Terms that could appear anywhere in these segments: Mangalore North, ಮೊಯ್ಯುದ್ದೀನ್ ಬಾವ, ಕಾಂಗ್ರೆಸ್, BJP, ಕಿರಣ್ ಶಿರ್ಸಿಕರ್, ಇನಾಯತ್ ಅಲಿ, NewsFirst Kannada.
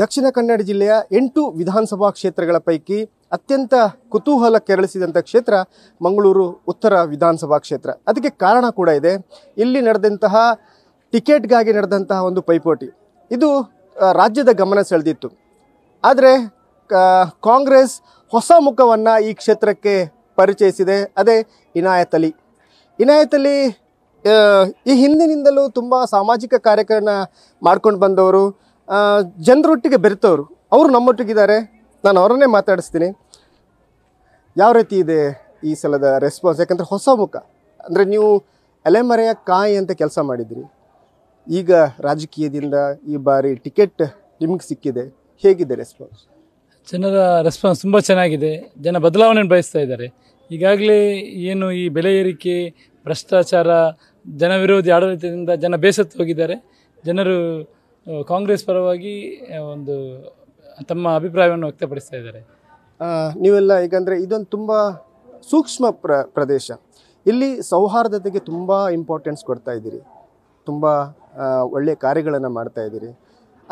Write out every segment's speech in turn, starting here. ದಕ್ಷಿಣ ಕನ್ನಡ ಜಿಲ್ಲೆಯ 8 ವಿಧಾನಸಭಾ ಕ್ಷೇತ್ರಗಳ ಪೈಕಿ ಅತ್ಯಂತ ಕುತೂಹಲ ಕೆರಳಿಸಿದಂತ ಕ್ಷೇತ್ರ ಮಂಗಳೂರು ಉತ್ತರ ವಿಧಾನಸಭಾ ಕ್ಷೇತ್ರ. ಅದಕ್ಕೆ ಕಾರಣ ಕೂಡ ಇದೆ. ಇಲ್ಲಿ ನಡೆದಂತಹ ಟಿಕೆಟ್ಗಾಗಿ ನಡೆದಂತಹ ಒಂದು ಪೈಪೋಟಿ ಇದು ರಾಜ್ಯದ ಗಮನ ಸೆಳೆದಿತ್ತು. ಆದರೆ ಕಾಂಗ್ರೆಸ್ ಹೊಸ ಮುಖವನ್ನು ಈ ಕ್ಷೇತ್ರಕ್ಕೆ ಪರಿಚಯಿಸಿದೆ. ಅದೇ ಇನಾಯತ್ ಅಲಿ. ಇನಾಯತ್ ಅಲಿ ಈ ಹಿಂದಿನಿಂದಲೂ ತುಂಬ ಸಾಮಾಜಿಕ ಕಾರ್ಯಕರಣ ಮಾಡ್ಕೊಂಡು ಬಂದವರು, ಜನರೊಟ್ಟಿಗೆ ಬೆರೆತವರು. ಅವರು ನಮ್ಮೊಟ್ಟಿಗಿದ್ದಾರೆ. ನಾನು ಅವರನ್ನೇ ಮಾತಾಡಿಸ್ತೀನಿ. ಯಾವ ರೀತಿ ಇದೆ ಈ ಸಲದ ರೆಸ್ಪಾನ್ಸ್? ಯಾಕಂದರೆ ಹೊಸ ಮುಖ ಅಂದರೆ ನೀವು ಎಲೆಮರೆಯ ಕಾಯಿ ಅಂತ ಕೆಲಸ ಮಾಡಿದ್ರಿ, ಈಗ ರಾಜಕೀಯದಿಂದ ಈ ಬಾರಿ ಟಿಕೆಟ್ ನಿಮಗೆ ಸಿಕ್ಕಿದೆ, ಹೇಗಿದೆ ರೆಸ್ಪಾನ್ಸ್? ಜನರ ರೆಸ್ಪಾನ್ಸ್ ತುಂಬ ಚೆನ್ನಾಗಿದೆ. ಜನ ಬದಲಾವಣೆ ಬಯಸ್ತಾ ಇದ್ದಾರೆ. ಈಗಾಗಲೇ ಏನು ಈ ಬೆಲೆ ಏರಿಕೆ, ಭ್ರಷ್ಟಾಚಾರ, ಜನವಿರೋಧಿ ಆಡಳಿತದಿಂದ ಜನ ಬೇಸತ್ತು ಹೋಗಿದ್ದಾರೆ. ಜನರು ಕಾಂಗ್ರೆಸ್ ಪರವಾಗಿ ಒಂದು ತಮ್ಮ ಅಭಿಪ್ರಾಯವನ್ನು ವ್ಯಕ್ತಪಡಿಸ್ತಾ ಇದ್ದಾರೆ. ನೀವೆಲ್ಲ ಈಗಂದರೆ ಇದೊಂದು ತುಂಬ ಸೂಕ್ಷ್ಮ ಪ್ರದೇಶ. ಇಲ್ಲಿ ಸೌಹಾರ್ದತೆಗೆ ತುಂಬ ಇಂಪಾರ್ಟೆನ್ಸ್ ಕೊಡ್ತಾ ಇದ್ದೀರಿ, ತುಂಬ ಒಳ್ಳೆಯ ಕಾರ್ಯಗಳನ್ನು ಮಾಡ್ತಾ ಇದ್ದೀರಿ.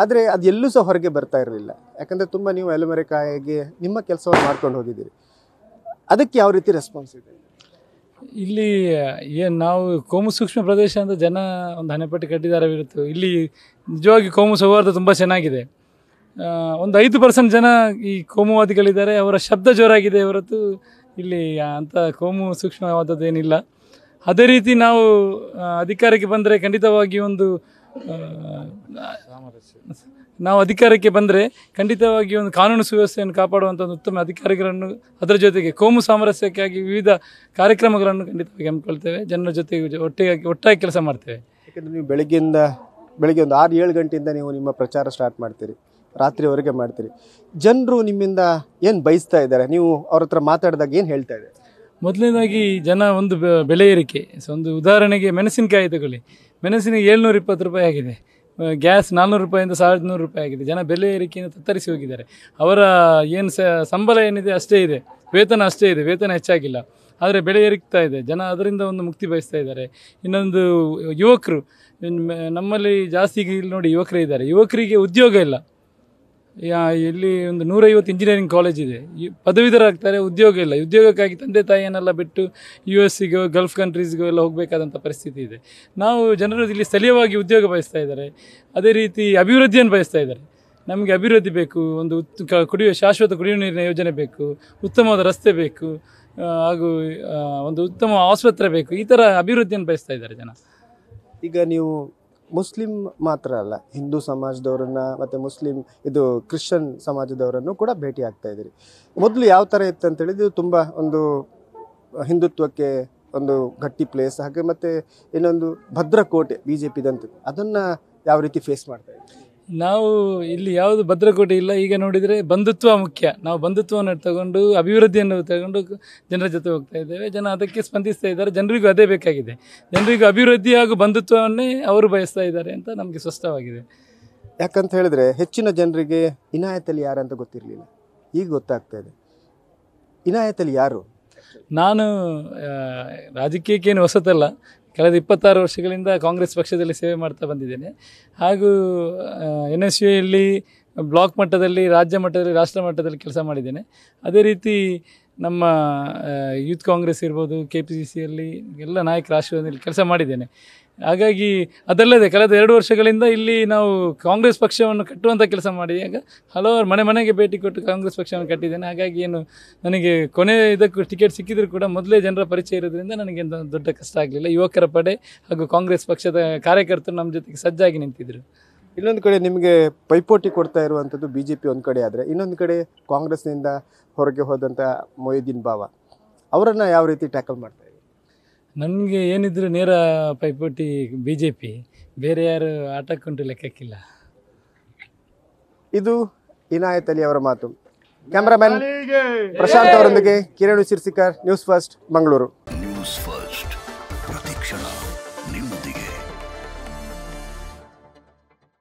ಆದರೆ ಅದೆಲ್ಲೂ ಸಹ ಹೊರಗೆ ಬರ್ತಾ ಇರಲಿಲ್ಲ. ಯಾಕಂದರೆ ತುಂಬ ನೀವು ಎಲೆಮರೆಕಾಯಿಗೆ ನಿಮ್ಮ ಕೆಲಸವನ್ನು ಮಾಡ್ಕೊಂಡು ಹೋಗಿದ್ದೀರಿ. ಅದಕ್ಕೆ ಯಾವ ರೀತಿ ರೆಸ್ಪಾನ್ಸ್ ಇದೆ? ಇಲ್ಲಿ ಏನು ನಾವು ಕೋಮು ಸೂಕ್ಷ್ಮ ಪ್ರದೇಶ ಅಂತ ಜನ ಒಂದು ಹಣೆಪಟ್ಟಿ ಕಟ್ಟಿದಾರವಿರುತ್ತೆ. ಇಲ್ಲಿ ನಿಜವಾಗಿ ಕೋಮು ಸೌಹಾರ್ದ ತುಂಬ ಚೆನ್ನಾಗಿದೆ. ಒಂದು 5% ಜನ ಈ ಕೋಮುವಾದಿಗಳಿದ್ದಾರೆ. ಅವರ ಶಬ್ದ ಜೋರಾಗಿದೆ ಹೊರತು ಇಲ್ಲಿ ಅಂಥ ಕೋಮು ಸೂಕ್ಷ್ಮವಾದದ್ದೇನಿಲ್ಲ. ಅದೇ ರೀತಿ ನಾವು ಅಧಿಕಾರಕ್ಕೆ ಬಂದರೆ ಖಂಡಿತವಾಗಿ ಒಂದು ಕಾನೂನು ಸುವ್ಯವಸ್ಥೆಯನ್ನು ಕಾಪಾಡುವಂಥ ಒಂದು ಉತ್ತಮ ಅಧಿಕಾರಿಗಳನ್ನು, ಅದರ ಜೊತೆಗೆ ಕೋಮು ಸಾಮರಸ್ಯಕ್ಕಾಗಿ ವಿವಿಧ ಕಾರ್ಯಕ್ರಮಗಳನ್ನು ಖಂಡಿತವಾಗಿ ಹಮ್ಮಿಕೊಳ್ತೇವೆ. ಜನರ ಜೊತೆಗೆ ಒಟ್ಟಾಗಿ ಕೆಲಸ ಮಾಡ್ತೇವೆ. ಯಾಕಂದರೆ ನೀವು ಬೆಳಗ್ಗೆ ಒಂದು 6-7 ಗಂಟೆಯಿಂದ ನೀವು ನಿಮ್ಮ ಪ್ರಚಾರ ಸ್ಟಾರ್ಟ್ ಮಾಡ್ತೀರಿ, ರಾತ್ರಿವರೆಗೆ ಮಾಡ್ತೀರಿ. ಜನರು ನಿಮ್ಮಿಂದ ಏನು ಬಯಸ್ತಾ ಇದ್ದಾರೆ? ನೀವು ಅವ್ರ ಹತ್ರ ಮಾತಾಡಿದಾಗ ಏನು ಹೇಳ್ತಾ ಇದ್ದಾರೆ? ಮೊದಲನೇದಾಗಿ ಜನ ಒಂದು ಬೆಲೆ ಏರಿಕೆ, ಒಂದು ಉದಾಹರಣೆಗೆ ಮೆಣಸಿನಕಾಯಿ ತಗೊಳ್ಳಿ, ಮೆಣಸಿನಿಗೆ 720 ರೂಪಾಯಿ ಆಗಿದೆ, ಗ್ಯಾಸ್ 400 ರೂಪಾಯಿಂದ 1,100 ರೂಪಾಯಿ ಆಗಿದೆ. ಜನ ಬೆಲೆ ಏರಿಕೆಯನ್ನು ತತ್ತರಿಸಿ ಹೋಗಿದ್ದಾರೆ. ಅವರ ಏನು ಸಂಬಳ ಏನಿದೆ ಅಷ್ಟೇ ಇದೆ, ವೇತನ ಅಷ್ಟೇ ಇದೆ, ವೇತನ ಹೆಚ್ಚಾಗಿಲ್ಲ, ಆದರೆ ಬೆಲೆ ಏರಿಕ್ತಾ ಇದೆ. ಜನ ಅದರಿಂದ ಒಂದು ಮುಕ್ತಿ ಬಯಸ್ತಾ ಇದ್ದಾರೆ. ಇನ್ನೊಂದು ಯುವಕರು, ನಮ್ಮಲ್ಲಿ ಜಾಸ್ತಿ ಇಲ್ಲಿ ನೋಡಿ ಯುವಕರೇ ಇದ್ದಾರೆ. ಯುವಕರಿಗೆ ಉದ್ಯೋಗ ಇಲ್ಲ. ಇಲ್ಲಿ ಒಂದು 150 ಇಂಜಿನಿಯರಿಂಗ್ ಕಾಲೇಜ್ ಇದೆ. ಪದವೀಧರಾಗ್ತಾರೆ, ಉದ್ಯೋಗ ಇಲ್ಲ. ಉದ್ಯೋಗಕ್ಕಾಗಿ ತಂದೆ ತಾಯಿಯನ್ನೆಲ್ಲ ಬಿಟ್ಟು US ಗೆ, ಗಲ್ಫ್ ಕಂಟ್ರೀಸ್ಗೂ ಎಲ್ಲ ಹೋಗಬೇಕಾದಂಥ ಪರಿಸ್ಥಿತಿ ಇದೆ. ನಾವು ಜನರು ಇಲ್ಲಿ ಸ್ಥಳೀಯವಾಗಿ ಉದ್ಯೋಗ ಬಯಸ್ತಾ ಇದ್ದಾರೆ. ಅದೇ ರೀತಿ ಅಭಿವೃದ್ಧಿಯನ್ನು ಬಯಸ್ತಾ ಇದ್ದಾರೆ. ನಮಗೆ ಅಭಿವೃದ್ಧಿ ಬೇಕು. ಒಂದು ಶಾಶ್ವತ ಕುಡಿಯುವ ನೀರಿನ ಯೋಜನೆ ಬೇಕು, ಉತ್ತಮವಾದ ರಸ್ತೆ ಬೇಕು, ಹಾಗೂ ಒಂದು ಉತ್ತಮ ಆಸ್ಪತ್ರೆ ಬೇಕು. ಈ ಥರ ಅಭಿವೃದ್ಧಿಯನ್ನು ಬಯಸ್ತಾ ಇದ್ದಾರೆ ಜನ. ಈಗ ನೀವು ಮುಸ್ಲಿಂ ಮಾತ್ರ ಅಲ್ಲ, ಹಿಂದೂ ಸಮಾಜದವ್ರನ್ನ ಮತ್ತು ಮುಸ್ಲಿಂ ಕ್ರಿಶ್ಚಿಯನ್ ಸಮಾಜದವರನ್ನು ಕೂಡ ಭೇಟಿ ಆಗ್ತಾ ಇದ್ದೀರಿ. ಮೊದಲು ಯಾವ ಥರ ಇತ್ತು ಅಂತೇಳಿ, ಇದು ತುಂಬ ಒಂದು ಹಿಂದುತ್ವಕ್ಕೆ ಒಂದು ಗಟ್ಟಿ ಪ್ಲೇಸ್, ಹಾಗೆ ಮತ್ತು ಇನ್ನೊಂದು ಭದ್ರಕೋಟೆ BJPದಂತೆ, ಅದನ್ನು ಯಾವ ರೀತಿ ಫೇಸ್ ಮಾಡ್ತಾ ಇದ್ದೀವಿ ನಾವು? ಇಲ್ಲಿ ಯಾವುದು ಭದ್ರಕೋಟೆ ಇಲ್ಲ. ಈಗ ನೋಡಿದರೆ ಬಂಧುತ್ವ ಮುಖ್ಯ. ನಾವು ಬಂಧುತ್ವವನ್ನು ತಗೊಂಡು ಅಭಿವೃದ್ಧಿಯನ್ನು ತಗೊಂಡು ಜನರ ಜೊತೆ ಹೋಗ್ತಾ ಇದ್ದೇವೆ. ಜನ ಅದಕ್ಕೆ ಸ್ಪಂದಿಸ್ತಾ ಇದ್ದಾರೆ. ಜನರಿಗೂ ಅದೇ ಬೇಕಾಗಿದೆ. ಜನರಿಗೂ ಅಭಿವೃದ್ಧಿ ಹಾಗೂ ಬಂಧುತ್ವವನ್ನೇ ಅವರು ಬಯಸ್ತಾ ಇದ್ದಾರೆ ಅಂತ ನಮಗೆ ಸ್ಪಷ್ಟವಾಗಿದೆ. ಯಾಕಂತ ಹೇಳಿದರೆ ಹೆಚ್ಚಿನ ಜನರಿಗೆ ಇನಾಯತ್ ಅಲಿ ಯಾರಂತ ಗೊತ್ತಿರಲಿಲ್ಲ, ಈಗ ಗೊತ್ತಾಗ್ತಾ ಇದೆ. ಇನಾಯತ್ ಅಲಿ ಯಾರು? ನಾನು ರಾಜಕೀಯಕ್ಕೇನು ಹೊಸತಲ್ಲ. ಕಳೆದ 26 ವರ್ಷಗಳಿಂದ ಕಾಂಗ್ರೆಸ್ ಪಕ್ಷದಲ್ಲಿ ಸೇವೆ ಮಾಡ್ತಾ ಬಂದಿದ್ದೇನೆ. ಹಾಗೂ NSUಯಲ್ಲಿ, ಬ್ಲಾಕ್ ಮಟ್ಟದಲ್ಲಿ, ರಾಜ್ಯ ಮಟ್ಟದಲ್ಲಿ, ರಾಷ್ಟ್ರ ಮಟ್ಟದಲ್ಲಿ ಕೆಲಸ ಮಾಡಿದ್ದೇನೆ. ಅದೇ ರೀತಿ ನಮ್ಮ ಯೂತ್ ಕಾಂಗ್ರೆಸ್ ಇರ್ಬೋದು, KPCCಯಲ್ಲಿ ಎಲ್ಲ ನಾಯಕರ ಆಶೀರ್ವಾದದಲ್ಲಿ ಕೆಲಸ ಮಾಡಿದ್ದೇನೆ. ಹಾಗಾಗಿ ಅದಲ್ಲದೆ ಕಳೆದ 2 ವರ್ಷಗಳಿಂದ ಇಲ್ಲಿ ನಾವು ಕಾಂಗ್ರೆಸ್ ಪಕ್ಷವನ್ನು ಕಟ್ಟುವಂಥ ಕೆಲಸ ಮಾಡಿದಾಗ ಹಲವಾರು ಮನೆಗೆ ಭೇಟಿ ಕೊಟ್ಟು ಕಾಂಗ್ರೆಸ್ ಪಕ್ಷವನ್ನು ಕಟ್ಟಿದ್ದೇನೆ. ಹಾಗಾಗಿ ಏನು ನನಗೆ ಕೊನೆ ಇದಕ್ಕೂ ಟಿಕೆಟ್ ಸಿಕ್ಕಿದರೂ ಕೂಡ ಮೊದಲೇ ಜನರ ಪರಿಚಯ ಇರೋದ್ರಿಂದ ನನಗೇನು ದೊಡ್ಡ ಕಷ್ಟ ಆಗಲಿಲ್ಲ. ಯುವಕರ ಪಡೆ ಹಾಗೂ ಕಾಂಗ್ರೆಸ್ ಪಕ್ಷದ ಕಾರ್ಯಕರ್ತರು ನಮ್ಮ ಜೊತೆಗೆ ಸಜ್ಜಾಗಿ ನಿಂತಿದ್ದರು. ಇನ್ನೊಂದು ಕಡೆ ನಿಮಗೆ ಪೈಪೋಟಿ ಕೊಡ್ತಾ ಇರುವಂಥದ್ದು BJP ಒಂದು ಕಡೆ, ಆದರೆ ಇನ್ನೊಂದು ಕಡೆ ಕಾಂಗ್ರೆಸ್ನಿಂದ ಹೊರಗೆ ಹೋದಂಥ ಮೊಯ್ಯುದ್ದೀನ್ ಬಾವ, ಅವರನ್ನು ಯಾವ ರೀತಿ ಟ್ಯಾಕಲ್ ಮಾಡ್ತಾರೆ? ನನಗೆ ಏನಿದ್ರು ನೇರ ಪೈಪೋಟಿ BJP, ಬೇರೆ ಯಾರು ಆಟಕ್ಕಂಟು ಲೆಕ್ಕಕ್ಕಿಲ್ಲ. ಇದು ಇನಾಯತ್ ಅಲಿ ಅವರ ಮಾತು. ಕ್ಯಾಮರಾಮನ್ ಪ್ರಶಾಂತ್ ಅವರೊಂದಿಗೆ ಕಿರಣ್ ಶಿರ್ಸಿಕರ್, ನ್ಯೂಸ್ ಫಸ್ಟ್, ಮಂಗಳೂರು.